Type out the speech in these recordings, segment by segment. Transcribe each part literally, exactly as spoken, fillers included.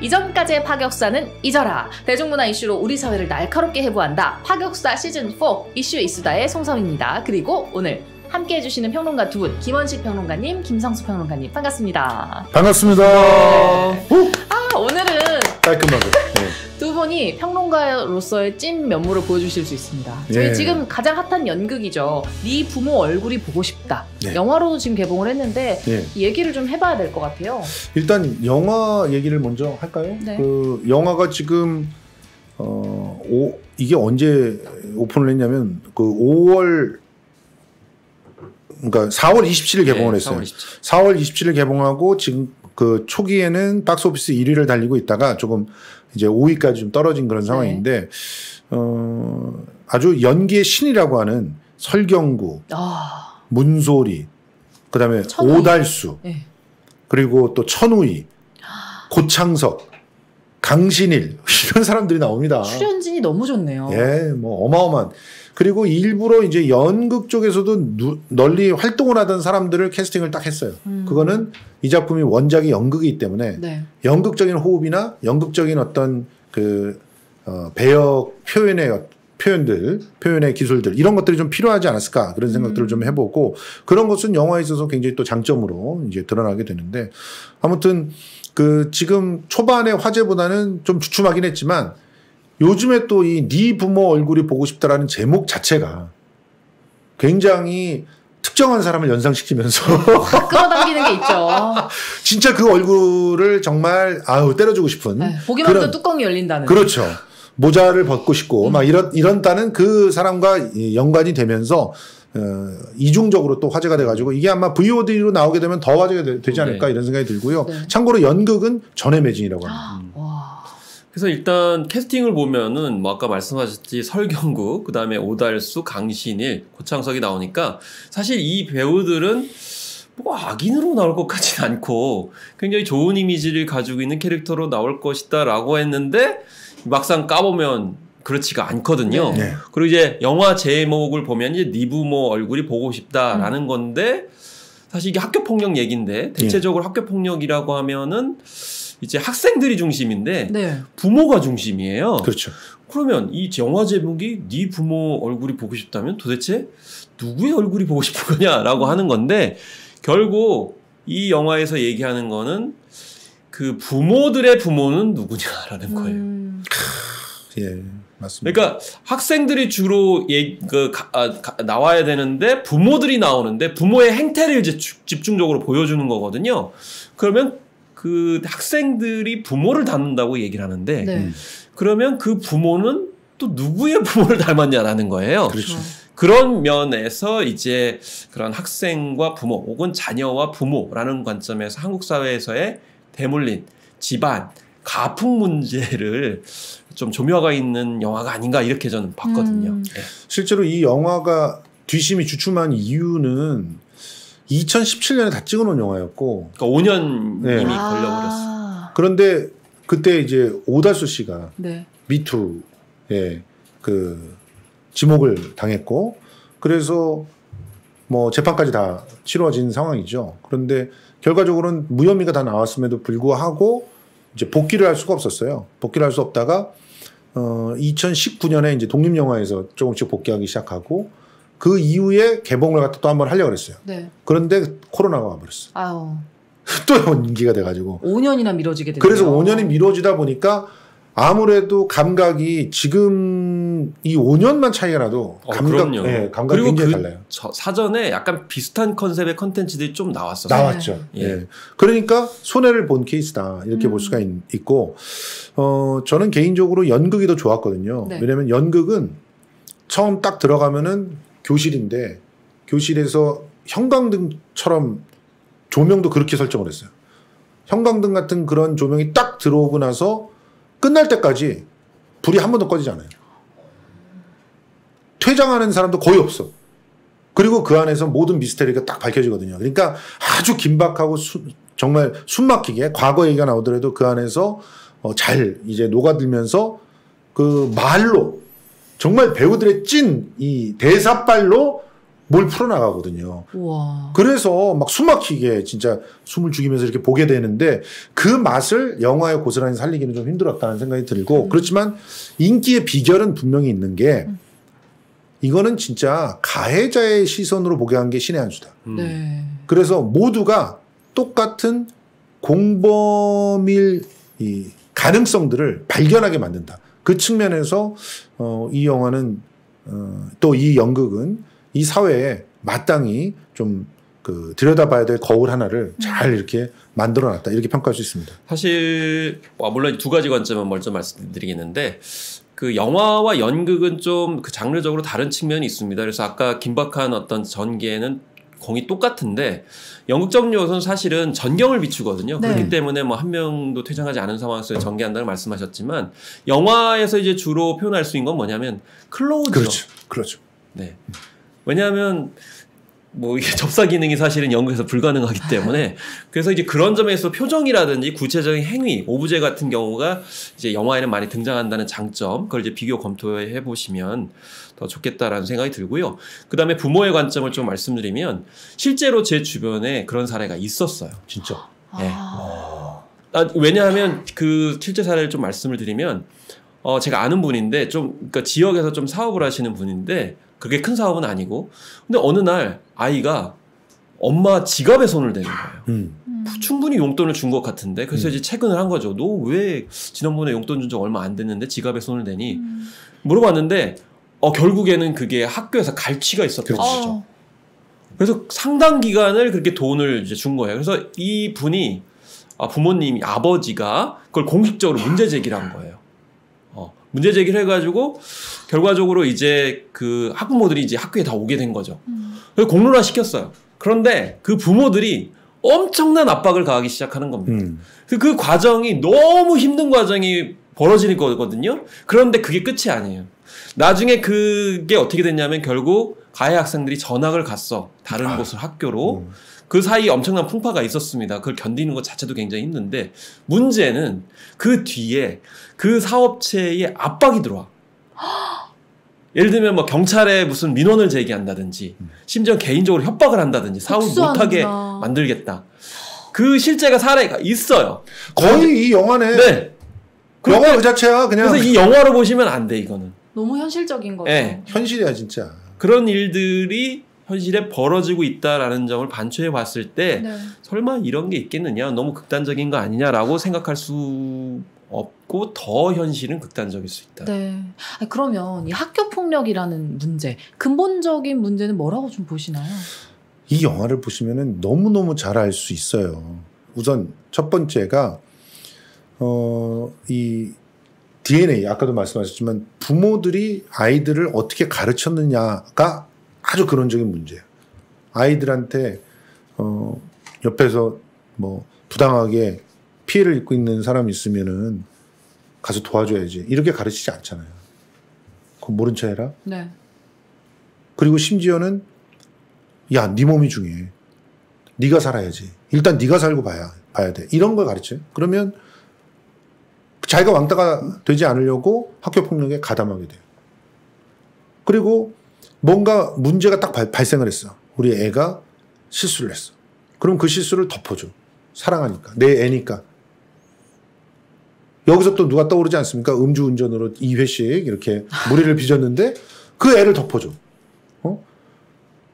이전까지의 파격사는 잊어라. 대중문화 이슈로 우리 사회를 날카롭게 해부한다. 파격사 시즌 사 이슈 이수다의 송성희입니다. 그리고 오늘 함께해 주시는 평론가 두 분, 김원식 평론가님, 김성수 평론가님 반갑습니다. 반갑습니다. 네. 아, 오늘은 깔끔하게 네. 두 분이 평론가로서의 찐 면모를 보여주실 수 있습니다. 저희 예. 지금 가장 핫한 연극이죠. 네 부모 얼굴이 보고 싶다. 네. 영화로 지금 개봉을 했는데 예. 얘기를 좀 해봐야 될 것 같아요. 일단 영화 얘기를 먼저 할까요? 네. 그 영화가 지금 어, 오, 이게 언제 오픈을 했냐면 그 오월 그러니까 사월 이십칠일 개봉을 했어요. 네, 사월 이십칠일 개봉하고 지금 그 초기에는 박스오피스 일 위를 달리고 있다가 조금 이제 오 위까지 좀 떨어진 그런 상황인데 네. 어, 아주 연기의 신이라고 하는 설경구, 아. 문소리, 그다음에 천우희. 오달수, 네. 그리고 또 천우희, 고창석, 강신일 이런 사람들이 나옵니다. 출연진이 너무 좋네요. 예, 뭐 어마어마한. 그리고 일부러 이제 연극 쪽에서도 누, 널리 활동을 하던 사람들을 캐스팅을 딱 했어요. 음. 그거는 이 작품이 원작이 연극이기 때문에 네. 연극적인 호흡이나 연극적인 어떤 그 어, 배역 표현의 표현들, 표현의 기술들 이런 것들이 좀 필요하지 않았을까 그런 생각들을 음. 좀 해보고 그런 것은 영화에 있어서 굉장히 또 장점으로 이제 드러나게 되는데 아무튼 그 지금 초반의 화제보다는 좀 주춤하긴 했지만. 요즘에 또 이 네 부모 얼굴이 보고 싶다라는 제목 자체가 굉장히 특정한 사람을 연상시키면서 끌어당기는 게 있죠. 진짜 그 얼굴을 정말 아우 때려주고 싶은 네, 보기만 해도 뚜껑이 열린다는 그렇죠. 모자를 벗고 싶고 음. 막 이런 이런 따는 그 사람과 연관이 되면서 어, 이중적으로 또 화제가 돼가지고 이게 아마 브이오디로 나오게 되면 더 화제가 되, 되지 않을까 네. 이런 생각이 들고요. 네. 참고로 연극은 전해 매진이라고 합니다. 그래서 일단 캐스팅을 보면은 뭐 아까 말씀하셨지 설경구, 그 다음에 오달수, 강신일, 고창석이 나오니까 사실 이 배우들은 뭐 악인으로 나올 것 같진 않고 굉장히 좋은 이미지를 가지고 있는 캐릭터로 나올 것이다 라고 했는데 막상 까보면 그렇지가 않거든요. 네. 그리고 이제 영화 제목을 보면 이제 네 부모 얼굴이 보고 싶다 라는 음. 건데 사실 이게 학교폭력 얘기인데 대체적으로 네. 학교폭력이라고 하면은 이제 학생들이 중심인데 네. 부모가 중심이에요. 그렇죠. 그러면 이 영화 제목이 네 부모 얼굴이 보고 싶다면 도대체 누구의 얼굴이 보고 싶은 거냐라고 하는 건데 결국 이 영화에서 얘기하는 거는 그 부모들의 부모는 누구냐라는 거예요. 음. 예, 맞습니다. 그러니까 학생들이 주로 예, 그, 가, 가, 나와야 되는데 부모들이 나오는데 부모의 행태를 이제 집중적으로 보여주는 거거든요. 그러면 그 학생들이 부모를 닮는다고 얘기를 하는데 네. 그러면 그 부모는 또 누구의 부모를 닮았냐라는 거예요. 그렇죠. 그런 면에서 이제 그런 학생과 부모 혹은 자녀와 부모라는 관점에서 한국 사회에서의 대물림, 집안, 가풍 문제를 좀 조명하고 있는 영화가 아닌가 이렇게 저는 봤거든요. 음. 네. 실제로 이 영화가 뒤심이 주춤한 이유는 이천십칠년에 다 찍어놓은 영화였고 그러니까 오 년 네. 이미 아 걸려버렸어. 그런데 그때 이제 오달수 씨가 네. 미투에 그 지목을 당했고 그래서 뭐 재판까지 다 치러진 상황이죠. 그런데 결과적으로는 무혐의가 다 나왔음에도 불구하고 이제 복귀를 할 수가 없었어요. 복귀를 할 수 없다가 어 이천십구년에 이제 독립영화에서 조금씩 복귀하기 시작하고 그 이후에 개봉을 갖다 또 한 번 하려고 그랬어요. 네. 그런데 코로나가 와버렸어. 아우. 또 연기가 돼가지고. 오 년이나 미뤄지게 됐네요. 그래서 오 년이 미뤄지다 보니까 아무래도 감각이 지금 이 오 년만 차이가 나도 감각, 어, 예, 감각이 그리고 굉장히 그 달라요. 저 사전에 약간 비슷한 컨셉의 컨텐츠들이 좀 나왔었어요. 나왔죠. 네. 예. 예. 그러니까 손해를 본 케이스다 이렇게 음. 볼 수가 있, 있고 어, 저는 개인적으로 연극이 더 좋았거든요. 네. 왜냐면 연극은 처음 딱 들어가면은 교실인데 교실에서 형광등처럼 조명도 그렇게 설정을 했어요. 형광등 같은 그런 조명이 딱 들어오고 나서 끝날 때까지 불이 한 번도 꺼지지 않아요. 퇴장하는 사람도 거의 없어. 그리고 그 안에서 모든 미스터리가 딱 밝혀지거든요. 그러니까 아주 긴박하고 수, 정말 숨막히게 과거 얘기가 나오더라도 그 안에서 어, 잘 이제 녹아들면서 그 말로 정말 배우들의 찐 이 대사빨로 뭘 풀어나가거든요. 우와. 그래서 막 숨막히게 진짜 숨을 죽이면서 이렇게 보게 되는데 그 맛을 영화에 고스란히 살리기는 좀 힘들었다는 생각이 들고 음. 그렇지만 인기의 비결은 분명히 있는 게 음. 이거는 진짜 가해자의 시선으로 보게 한 게 신의 한 수다. 음. 네. 그래서 모두가 똑같은 공범일 이 가능성들을 발견하게 만든다. 그 측면에서 어, 이 영화는 어, 또 이 연극은 이 사회에 마땅히 좀 그 들여다봐야 될 거울 하나를 잘 이렇게 만들어놨다 이렇게 평가할 수 있습니다. 사실 와, 물론 두 가지 관점은 먼저 말씀드리겠는데 그 영화와 연극은 좀 그 장르적으로 다른 측면이 있습니다. 그래서 아까 긴박한 어떤 전개에는 공이 똑같은데 연극적 요소는 사실은 전경을 비추거든요. 네. 그렇기 때문에 뭐 한 명도 퇴장하지 않은 상황에서 전개한다고 말씀하셨지만 영화에서 이제 주로 표현할 수 있는 건 뭐냐면 클로즈죠. 그렇죠. 그렇죠. 네. 왜냐하면 뭐 이게 접사 기능이 사실은 연극에서 불가능하기 때문에 그래서 이제 그런 점에서 표정이라든지 구체적인 행위, 오브제 같은 경우가 이제 영화에는 많이 등장한다는 장점, 그걸 이제 비교 검토해 보시면 더 좋겠다라는 생각이 들고요. 그 다음에 부모의 관점을 좀 말씀드리면 실제로 제 주변에 그런 사례가 있었어요. 진짜. 네. 아, 왜냐하면 그 실제 사례를 좀 말씀을 드리면 어 제가 아는 분인데 좀 그러니까 지역에서 좀 사업을 하시는 분인데. 그게 큰 사업은 아니고 근데 어느 날 아이가 엄마 지갑에 손을 대는 거예요. 음. 충분히 용돈을 준 것 같은데 그래서 음. 이제 체근을 한 거죠. 너 왜 지난번에 용돈 준 적 얼마 안 됐는데 지갑에 손을 대니 음. 물어봤는데 어, 결국에는 그게 학교에서 갈취가 있었던 거죠. 어. 그래서 상당 기간을 그렇게 돈을 이제 준 거예요. 그래서 이 분이 아, 부모님이 아버지가 그걸 공식적으로 문제 제기를 한 거예요. 문제 제기를 해가지고 결과적으로 이제 그 학부모들이 이제 학교에 다 오게 된 거죠. 음. 그래서 공론화 시켰어요. 그런데 그 부모들이 엄청난 압박을 가하기 시작하는 겁니다. 음. 그래서 그 과정이 너무 힘든 과정이 벌어지는 거거든요. 그런데 그게 끝이 아니에요. 나중에 그게 어떻게 됐냐면 결국 가해 학생들이 전학을 갔어. 다른 아. 곳을 학교로. 음. 그 사이에 엄청난 풍파가 있었습니다. 그걸 견디는 것 자체도 굉장히 힘든데 문제는 그 뒤에 그 사업체에 압박이 들어와. 예를 들면 뭐 경찰에 무슨 민원을 제기한다든지 심지어 개인적으로 협박을 한다든지 사업을 못하게 만들겠다. 그 실제가 사례가 있어요. 거의 이 영화네. 네. 영화 그 자체야 그냥. 그래서 이 영화로 보시면 안 돼 이거는. 너무 현실적인 거죠. 네. 현실이야 진짜. 그런 일들이 현실에 벌어지고 있다라는 점을 반추해 봤을 때 네. 설마 이런 게 있겠느냐 너무 극단적인 거 아니냐라고 생각할 수 없고 더 현실은 극단적일 수 있다. 네. 아니, 그러면 이 학교 폭력이라는 문제 근본적인 문제는 뭐라고 좀 보시나요? 이 영화를 보시면은 너무너무 잘 알 수 있어요. 우선 첫 번째가 어, 이 디엔에이 아까도 말씀하셨지만 부모들이 아이들을 어떻게 가르쳤느냐가 아주 근원적인 문제예요. 아이들한테 어 옆에서 뭐 부당하게 피해를 입고 있는 사람이 있으면은 가서 도와줘야지 이렇게 가르치지 않잖아요. 그럼 모른 체 해라. 네. 그리고 심지어는 야, 네 몸이 중요해. 네가 살아야지. 일단 네가 살고 봐야 봐야 돼. 이런 걸 가르쳐요. 그러면 자기가 왕따가 되지 않으려고 학교 폭력에 가담하게 돼요. 그리고 뭔가 문제가 딱 발, 발생을 했어. 우리 애가 실수를 했어. 그럼 그 실수를 덮어줘. 사랑하니까. 내 애니까. 여기서 또 누가 떠오르지 않습니까? 음주운전으로 이 회씩 이렇게 무리를 빚었는데 그 애를 덮어줘. 어?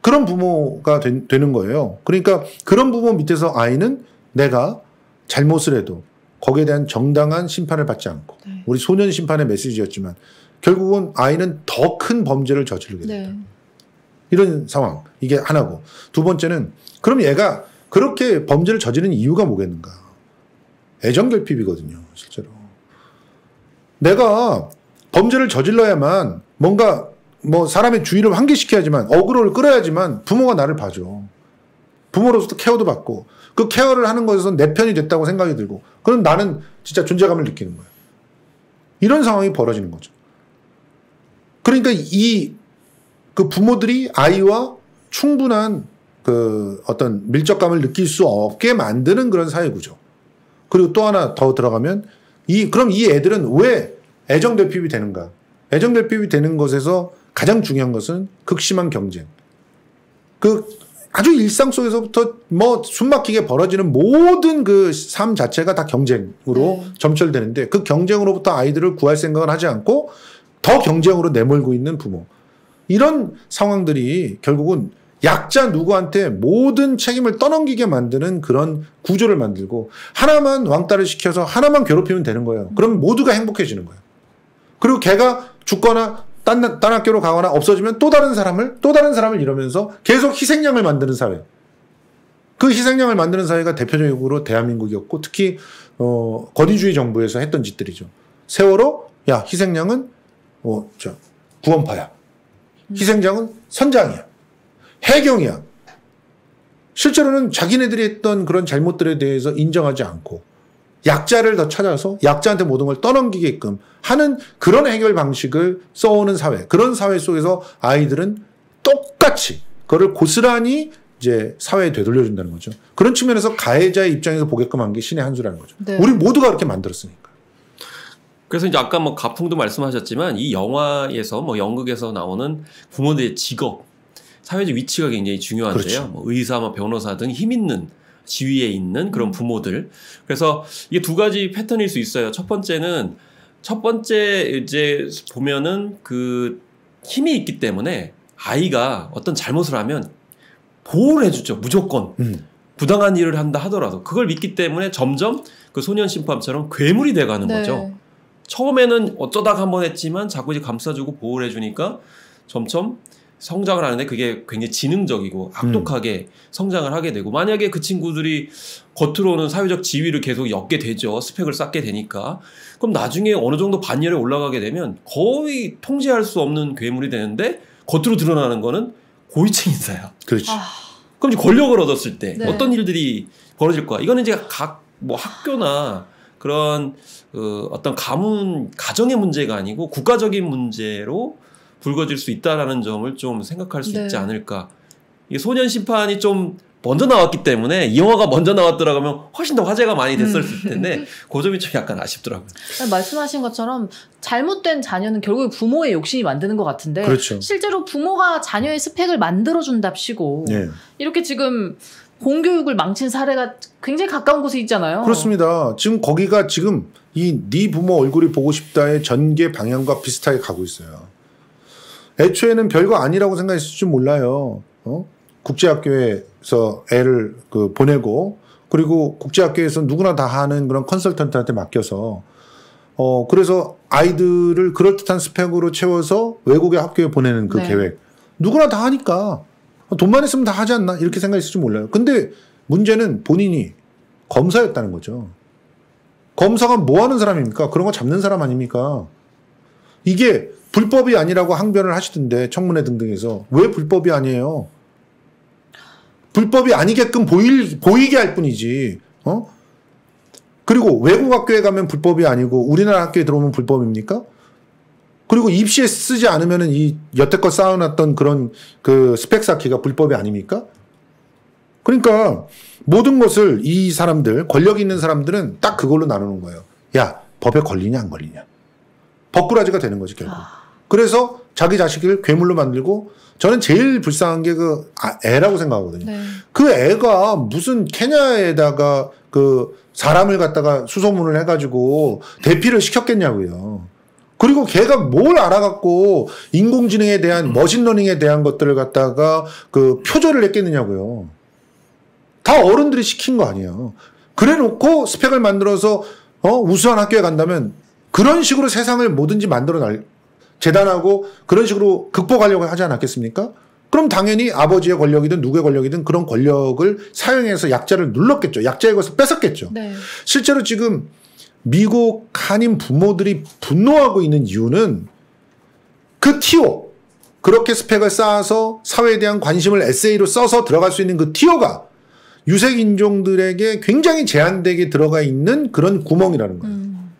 그런 부모가 된, 되는 거예요. 그러니까 그런 부모 밑에서 아이는 내가 잘못을 해도 거기에 대한 정당한 심판을 받지 않고 네. 우리 소년 심판의 메시지였지만 결국은 아이는 더 큰 범죄를 저지르게 된다. 네. 이런 상황. 이게 하나고. 두 번째는 그럼 얘가 그렇게 범죄를 저지르는 이유가 뭐겠는가. 애정결핍이거든요. 실제로. 내가 범죄를 저질러야만 뭔가 뭐 사람의 주의를 환기시켜야지만 어그로를 끌어야지만 부모가 나를 봐줘. 부모로서도 케어도 받고 그 케어를 하는 것에서 내 편이 됐다고 생각이 들고 그럼 나는 진짜 존재감을 느끼는 거예요. 이런 상황이 벌어지는 거죠. 그러니까 이 그 부모들이 아이와 충분한 그 어떤 밀접감을 느낄 수 없게 만드는 그런 사회구조. 그리고 또 하나 더 들어가면 이 그럼 이 애들은 왜 애정결핍이 되는가. 애정결핍이 되는 것에서 가장 중요한 것은 극심한 경쟁. 그 아주 일상 속에서부터 뭐 숨막히게 벌어지는 모든 그 삶 자체가 다 경쟁으로 네. 점철되는데 그 경쟁으로부터 아이들을 구할 생각을 하지 않고 더 경쟁으로 내몰고 있는 부모. 이런 상황들이 결국은 약자 누구한테 모든 책임을 떠넘기게 만드는 그런 구조를 만들고 하나만 왕따를 시켜서 하나만 괴롭히면 되는 거예요. 그럼 모두가 행복해지는 거예요. 그리고 걔가 죽거나 딴, 딴 학교로 가거나 없어지면 또 다른 사람을 또 다른 사람을 이러면서 계속 희생양을 만드는 사회. 그 희생양을 만드는 사회가 대표적으로 대한민국이었고 특히 어, 권위주의 정부에서 했던 짓들이죠. 세월호, 야 희생양은 어, 저, 구원파야. 희생양은 선장이야. 해경이야. 실제로는 자기네들이 했던 그런 잘못들에 대해서 인정하지 않고 약자를 더 찾아서 약자한테 모든 걸 떠넘기게끔 하는 그런 해결 방식을 써오는 사회. 그런 사회 속에서 아이들은 똑같이 그걸 고스란히 이제 사회에 되돌려준다는 거죠. 그런 측면에서 가해자의 입장에서 보게끔 한 게 신의 한 수라는 거죠. 네. 우리 모두가 그렇게 만들었으니까. 그래서 이제 아까 뭐 가풍도 말씀하셨지만 이 영화에서 뭐 연극에서 나오는 부모들의 직업, 사회적 위치가 굉장히 중요한데요. 그렇죠. 뭐 의사, 뭐 변호사 등 힘 있는 지위에 있는 그런 부모들. 그래서 이게 두 가지 패턴일 수 있어요. 첫 번째는 첫 번째 이제 보면은 그 힘이 있기 때문에 아이가 어떤 잘못을 하면 보호를 해주죠. 무조건. 음. 부당한 일을 한다 하더라도 그걸 믿기 때문에 점점 그 소년 심판처럼 괴물이 돼가는 네. 거죠. 처음에는 어쩌다가 한번 했지만 자꾸 이제 감싸주고 보호를 해주니까 점점 성장을 하는데 그게 굉장히 지능적이고 악독하게 음. 성장을 하게 되고 만약에 그 친구들이 겉으로는 사회적 지위를 계속 엿게 되죠. 스펙을 쌓게 되니까. 그럼 나중에 어느 정도 반열에 올라가게 되면 거의 통제할 수 없는 괴물이 되는데 겉으로 드러나는 거는 고위층 인사야. 그렇죠. 아... 그럼 이제 권력을 얻었을 때 네. 어떤 일들이 벌어질 거야. 이거는 이제 각 뭐 학교나 그런 그 어떤 가문, 가정의 문제가 아니고 국가적인 문제로 불거질 수 있다라는 점을 좀 생각할 수 네. 있지 않을까. 이게 소년 심판이 좀 먼저 나왔기 때문에 이 영화가 먼저 나왔더라고 하면 훨씬 더 화제가 많이 됐을 음. 텐데 그 점이 좀 약간 아쉽더라고요. 말씀하신 것처럼 잘못된 자녀는 결국에 부모의 욕심이 만드는 것 같은데 그렇죠. 실제로 부모가 자녀의 스펙을 만들어준답시고 네. 이렇게 지금 공교육을 망친 사례가 굉장히 가까운 곳에 있잖아요. 그렇습니다. 지금 거기가 지금 이 네 부모 얼굴이 보고 싶다의 전개 방향과 비슷하게 가고 있어요. 애초에는 별거 아니라고 생각했을지 몰라요. 어? 국제학교에서 애를 그 보내고 그리고 국제학교에서 누구나 다 하는 그런 컨설턴트한테 맡겨서 어 그래서 아이들을 그럴듯한 스펙으로 채워서 외국의 학교에 보내는 그 네. 계획. 누구나 다 하니까 돈만 있으면 다 하지 않나 이렇게 생각했을지 몰라요. 근데 문제는 본인이 검사였다는 거죠. 검사가 뭐 하는 사람입니까? 그런 거 잡는 사람 아닙니까? 이게 불법이 아니라고 항변을 하시던데 청문회 등등에서. 왜 불법이 아니에요? 불법이 아니게끔 보일, 보이게 할 뿐이지. 어? 그리고 외국 학교에 가면 불법이 아니고 우리나라 학교에 들어오면 불법입니까? 그리고 입시에 쓰지 않으면은 이 여태껏 쌓아놨던 그런 그 스펙 쌓기가 불법이 아닙니까? 그러니까 모든 것을 이 사람들, 권력 있는 사람들은 딱 그걸로 나누는 거예요. 야, 법에 걸리냐 안 걸리냐. 법꾸라지가 되는 거지 결국. 아... 그래서 자기 자식을 괴물로 만들고 저는 제일 불쌍한 게 그 애라고 생각하거든요. 네. 그 애가 무슨 케냐에다가 그 사람을 갖다가 수소문을 해가지고 대피를 시켰겠냐고요. 그리고 걔가 뭘 알아갖고 인공지능에 대한 머신러닝에 대한 것들을 갖다가 그 표절을 했겠느냐고요. 다 어른들이 시킨 거 아니에요. 그래놓고 스펙을 만들어서 어 우수한 학교에 간다면 그런 식으로 세상을 뭐든지 만들어낼 재단하고 그런 식으로 극복하려고 하지 않았겠습니까? 그럼 당연히 아버지의 권력이든 누구의 권력이든 그런 권력을 사용해서 약자를 눌렀겠죠. 약자의 것을 뺏었겠죠. 네. 실제로 지금 미국 한인 부모들이 분노하고 있는 이유는 그 티오, 그렇게 스펙을 쌓아서 사회에 대한 관심을 에세이로 써서 들어갈 수 있는 그 티오가 유색인종들에게 굉장히 제한되게 들어가 있는 그런 구멍이라는 거예요. 음.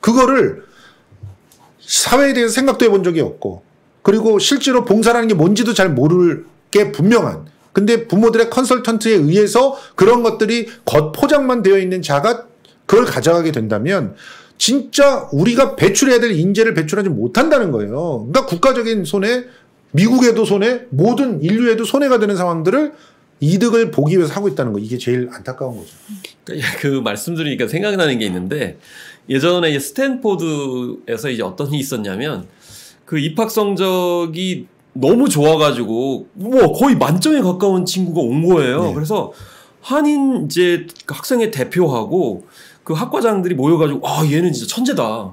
그거를 사회에 대해서 생각도 해본 적이 없고 그리고 실제로 봉사라는 게 뭔지도 잘 모를 게 분명한 근데 부모들의 컨설턴트에 의해서 그런 것들이 겉포장만 되어 있는 자가 그걸 가져가게 된다면 진짜 우리가 배출해야 될 인재를 배출하지 못한다는 거예요. 그러니까 국가적인 손에 미국에도 손해, 모든 인류에도 손해가 되는 상황들을 이득을 보기 위해서 하고 있다는 거, 이게 제일 안타까운 거죠. 그 말씀 드리니까 생각나는 게 있는데, 예전에 스탠포드에서 이제 어떤 일이 있었냐면, 그 입학 성적이 너무 좋아가지고 뭐 거의 만점에 가까운 친구가 온 거예요. 네. 그래서 한인 이제 학생회 대표하고 그 학과장들이 모여가지고 아 얘는 진짜 천재다,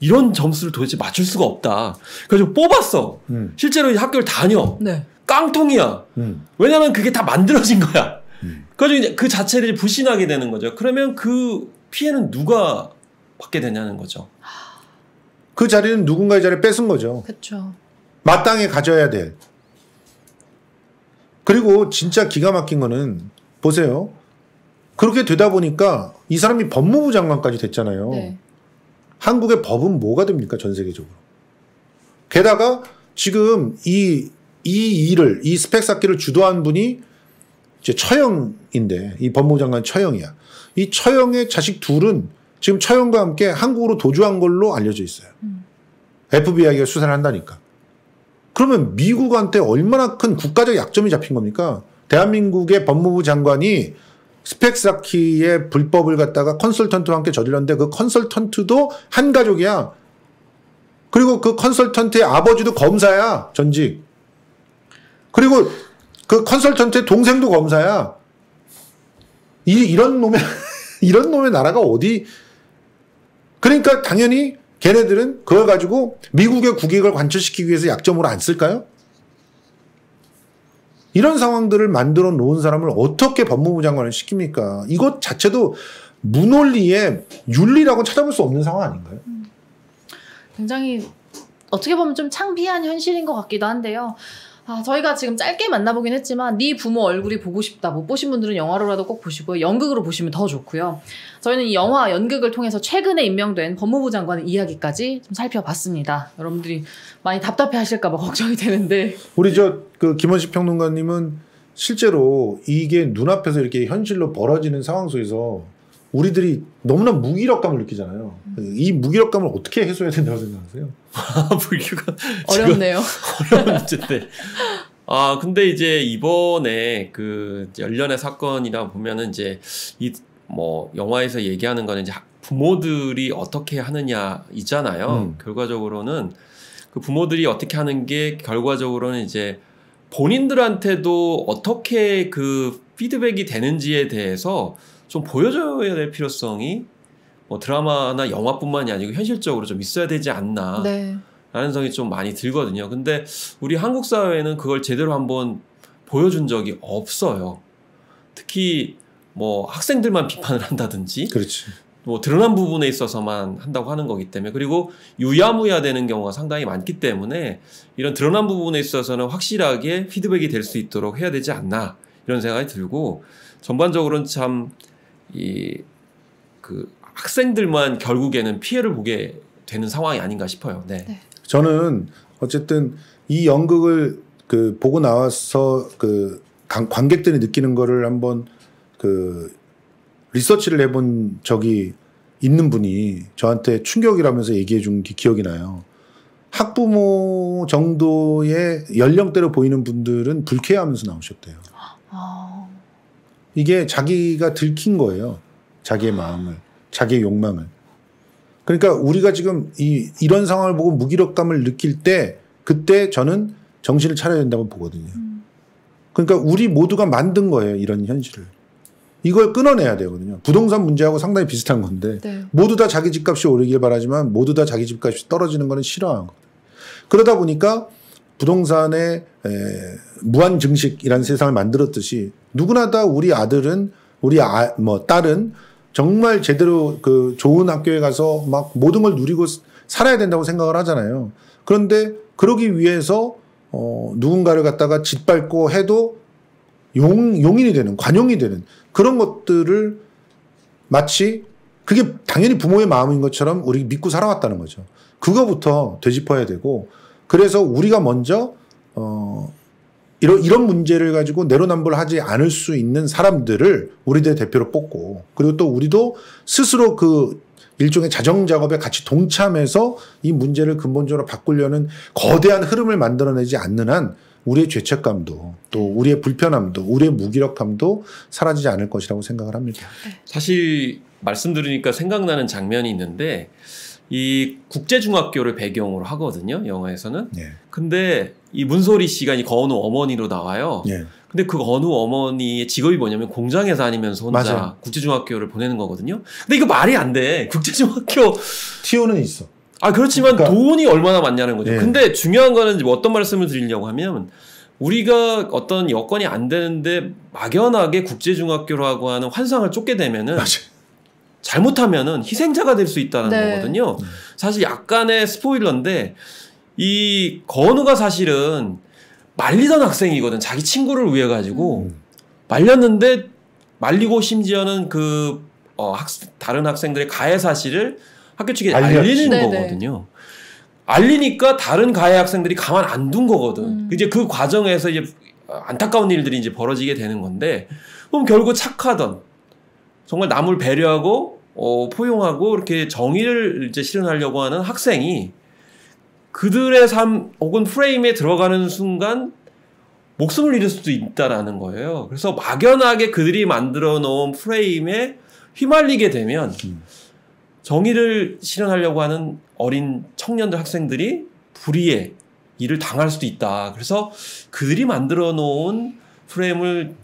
이런 점수를 도대체 맞출 수가 없다. 그래서 뽑았어. 음. 실제로 이제 학교를 다녀. 네. 깡통이야. 음. 왜냐면 그게 다 만들어진 거야. 음. 그래서 이제 그 자체를 불신하게 되는 거죠. 그러면 그 피해는 누가 받게 되냐는 거죠. 그 자리는 누군가의 자리를 뺏은 거죠. 그렇죠. 마땅히 가져야 돼. 그리고 진짜 기가 막힌 거는 보세요. 그렇게 되다 보니까 이 사람이 법무부 장관까지 됐잖아요. 네. 한국의 법은 뭐가 됩니까, 전 세계적으로. 게다가 지금 이, 이 일을, 이 스펙 쌓기를 주도한 분이 이제 처형인데, 이 법무부 장관 처형이야. 이 처형의 자식 둘은 지금 처형과 함께 한국으로 도주한 걸로 알려져 있어요. 음. 에프비아이가 수사를 한다니까. 그러면 미국한테 얼마나 큰 국가적 약점이 잡힌 겁니까? 대한민국의 법무부 장관이 스펙 쌓기의 불법을 갖다가 컨설턴트와 함께 저질렀는데, 그 컨설턴트도 한 가족이야. 그리고 그 컨설턴트의 아버지도 검사야, 전직. 그리고 그 컨설턴트의 동생도 검사야. 이, 이런 놈의 이런 놈의 나라가 어디. 그러니까 당연히 걔네들은 그걸 가지고 미국의 국익을 관철시키기 위해서 약점으로 안 쓸까요? 이런 상황들을 만들어 놓은 사람을 어떻게 법무부 장관을 시킵니까? 이것 자체도 무논리의 윤리라고 찾아볼 수 없는 상황 아닌가요? 음, 굉장히 어떻게 보면 좀 창피한 현실인 것 같기도 한데요. 아, 저희가 지금 짧게 만나보긴 했지만 네 부모 얼굴이 보고 싶다, 못 보신 분들은 영화로라도 꼭 보시고요, 연극으로 보시면 더 좋고요. 저희는 이 영화, 연극을 통해서 최근에 임명된 법무부 장관의 이야기까지 좀 살펴봤습니다. 여러분들이 많이 답답해하실까 봐 걱정이 되는데, 우리 저 그 김원식 평론가님은 실제로 이게 눈앞에서 이렇게 현실로 벌어지는 상황 속에서 우리들이 너무나 무기력감을 느끼잖아요. 음. 이 무기력감을 어떻게 해소해야 된다고 생각하세요? 무기력감 어렵네요. 어려운 문제인데. 아 근데 이제 이번에 그 연련의 사건이다 보면은 이제 이 뭐 영화에서 얘기하는 거는 이제 부모들이 어떻게 하느냐 있잖아요. 음. 결과적으로는 그 부모들이 어떻게 하는 게 결과적으로는 이제 본인들한테도 어떻게 그 피드백이 되는지에 대해서 좀 보여줘야 될 필요성이 뭐 드라마나 영화뿐만이 아니고 현실적으로 좀 있어야 되지 않나. 네. 라는 생각이 좀 많이 들거든요. 근데 우리 한국 사회는 그걸 제대로 한번 보여준 적이 없어요. 특히 뭐 학생들만 비판을 한다든지. 그렇지. 뭐 드러난 부분에 있어서만 한다고 하는 거기 때문에, 그리고 유야무야 되는 경우가 상당히 많기 때문에 이런 드러난 부분에 있어서는 확실하게 피드백이 될 수 있도록 해야 되지 않나, 이런 생각이 들고, 전반적으로는 참 이 그 학생들만 결국에는 피해를 보게 되는 상황이 아닌가 싶어요. 네. 네. 저는 어쨌든 이 연극을 그 보고 나와서 그 관객들이 느끼는 거를 한번 그 리서치를 해본 적이 있는 분이 저한테 충격이라면서 얘기해 준 게 기억이 나요. 학부모 정도의 연령대로 보이는 분들은 불쾌해하면서 나오셨대요. 아... 이게 자기가 들킨 거예요. 자기의 마음을, 자기의 욕망을. 그러니까 우리가 지금 이, 이런 상황을 보고 무기력감을 느낄 때, 그때 저는 정신을 차려야 된다고 보거든요. 그러니까 우리 모두가 만든 거예요, 이런 현실을. 이걸 끊어내야 되거든요. 부동산 문제하고 상당히 비슷한 건데, 네. 모두 다 자기 집값이 오르길 바라지만 모두 다 자기 집값이 떨어지는 거는 싫어하는 거거든요. 그러다 보니까 부동산의 에, 무한 증식이라는 세상을 만들었듯이, 누구나 다 우리 아들은, 우리 아, 뭐 딸은 정말 제대로 그 좋은 학교에 가서 막 모든 걸 누리고 살아야 된다고 생각을 하잖아요. 그런데 그러기 위해서 어, 누군가를 갖다가 짓밟고 해도 용, 용인이 되는, 관용이 되는 그런 것들을 마치 그게 당연히 부모의 마음인 것처럼 우리 믿고 살아왔다는 거죠. 그거부터 되짚어야 되고, 그래서 우리가 먼저 어, 이런, 이런 문제를 가지고 내로남불하지 않을 수 있는 사람들을 우리들의 대표로 뽑고, 그리고 또 우리도 스스로 그 일종의 자정작업에 같이 동참해서 이 문제를 근본적으로 바꾸려는 거대한 흐름을 만들어내지 않는 한 우리의 죄책감도 또 우리의 불편함도 우리의 무기력함도 사라지지 않을 것이라고 생각을 합니다. 사실 말씀 들으니까 생각나는 장면이 있는데 이 국제중학교를 배경으로 하거든요. 영화에서는. 예. 근데 이 문소리 씨가 이 건우 어머니로 나와요. 예. 근데 그 건우 어머니의 직업이 뭐냐면 공장에서 다니면서 혼자 맞아요. 국제중학교를 보내는 거거든요. 근데 이거 말이 안 돼. 국제중학교 티오는 있어. 아 그렇지만 그러니까. 돈이 얼마나 많냐는 거죠. 예. 근데 중요한 거는 어떤 말씀을 드리려고 하면 우리가 어떤 여건이 안 되는데 막연하게 국제중학교라고 하는 환상을 쫓게 되면은 맞아요. 잘못하면은 희생자가 될 수 있다는 네. 거거든요. 사실 약간의 스포일러인데 이 건우가 사실은 말리던 학생이거든. 자기 친구를 위해 가지고 말렸는데 말리고 심지어는 그 어 학생, 다른 학생들의 가해 사실을 학교 측에 알렸지. 알리는 네네. 거거든요. 알리니까 다른 가해 학생들이 가만 안 둔 거거든. 음. 이제 그 과정에서 이제 안타까운 일들이 이제 벌어지게 되는 건데 그럼 결국 착하던 정말 남을 배려하고 어, 포용하고 이렇게 정의를 이제 실현하려고 하는 학생이 그들의 삶 혹은 프레임에 들어가는 순간 목숨을 잃을 수도 있다라는 거예요. 그래서 막연하게 그들이 만들어 놓은 프레임에 휘말리게 되면 정의를 실현하려고 하는 어린 청년들 학생들이 불의의 일을 당할 수도 있다. 그래서 그들이 만들어 놓은 프레임을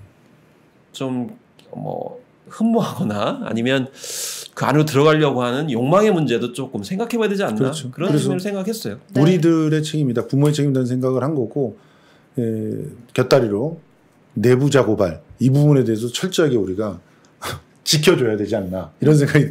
좀 뭐 흠모하거나 아니면 그 안으로 들어가려고 하는 욕망의 문제도 조금 생각해 봐야 되지 않나 그렇죠. 그런 식으로 생각했어요. 네. 우리들의 책임이다. 부모의 책임이라는 생각을 한 거고 에, 곁다리로 내부자 고발 이 부분에 대해서 철저하게 우리가 지켜줘야 되지 않나 이런 생각이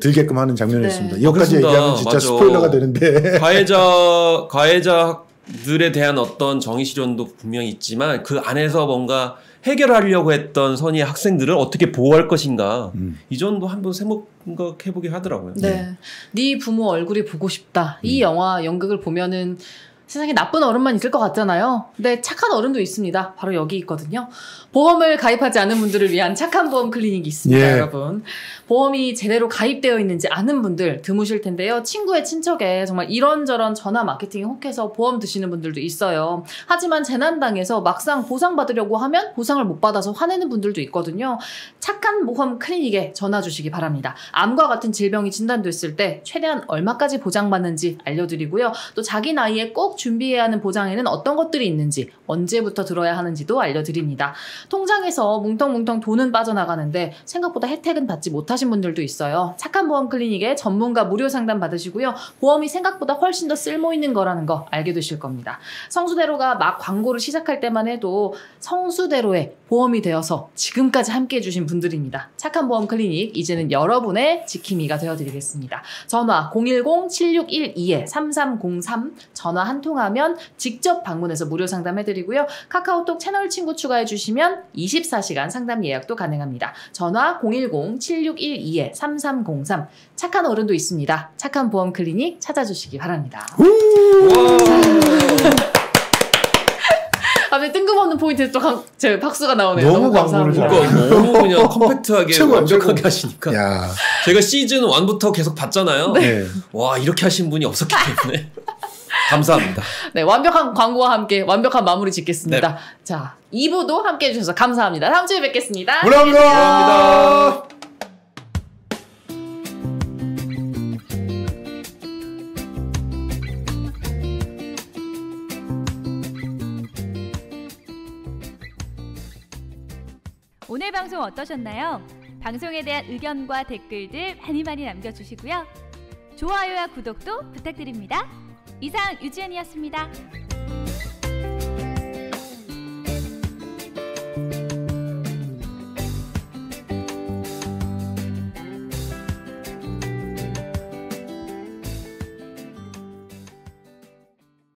들게끔 하는 장면이었습니다. 네. 여기까지 그렇습니다. 얘기하면 진짜 맞아. 스포일러가 되는데 가해자, 가해자들에 대한 어떤 정의 실현도 분명히 있지만 그 안에서 뭔가 해결하려고 했던 선의의 학생들을 어떻게 보호할 것인가 음. 이 정도 한번 생각해보게 하더라고요. 네, 네. 네 부모 얼굴이 보고 싶다. 음. 이 영화 연극을 보면은 세상에 나쁜 어른만 있을 것 같잖아요. 근데 착한 어른도 있습니다. 바로 여기 있거든요. 보험을 가입하지 않은 분들을 위한 착한 보험 클리닉이 있습니다. 예. 여러분. 보험이 제대로 가입되어 있는지 아는 분들 드무실 텐데요. 친구의 친척에 정말 이런저런 전화 마케팅에 혹해서 보험 드시는 분들도 있어요. 하지만 재난당해서 막상 보상받으려고 하면 보상을 못 받아서 화내는 분들도 있거든요. 착한 보험 클리닉에 전화 주시기 바랍니다. 암과 같은 질병이 진단됐을 때 최대한 얼마까지 보장받는지 알려드리고요. 또 자기 나이에 꼭 준비해야 하는 보장에는 어떤 것들이 있는지 언제부터 들어야 하는지도 알려드립니다. 통장에서 뭉텅뭉텅 돈은 빠져나가는데 생각보다 혜택은 받지 못하신 분들도 있어요. 착한 보험 클리닉에 전문가 무료 상담 받으시고요. 보험이 생각보다 훨씬 더 쓸모있는 거라는 거 알게 되실 겁니다. 성수대로가 막 광고를 시작할 때만 해도 성수대로에 보험이 되어서 지금까지 함께해 주신 분들입니다. 착한 보험 클리닉 이제는 여러분의 지킴이가 되어드리겠습니다. 전화 공일공 칠육일이 삼삼공삼 전화 한 하면 직접 방문해서 무료 상담해드리고요. 카카오톡 채널 친구 추가해주시면 이십사 시간 상담 예약도 가능합니다. 전화 공일공 칠육일이 삼삼공삼 착한 어른도 있습니다. 착한 보험 클리닉 찾아주시기 바랍니다. 갑자기 뜬금없는 포인트에 또 제 박수가 나오네요. 너무, 너무 감사합니다. 너무 그냥 컴팩트하게 완벽하게 하시니까. 야. 제가 시즌 일부터 계속 봤잖아요. 네. 와 이렇게 하신 분이 없었기 때문에 감사합니다. 네, 완벽한 광고와 함께 완벽한 마무리 짓겠습니다. 네. 자, 이 부도 함께 해주셔서 감사합니다. 다음 주에 뵙겠습니다. 감사합니다. 감사합니다. 오늘 방송 어떠셨나요? 방송에 대한 의견과 댓글들 많이 많이 남겨주시고요. 좋아요와 구독도 부탁드립니다. 이상 유지연이었습니다.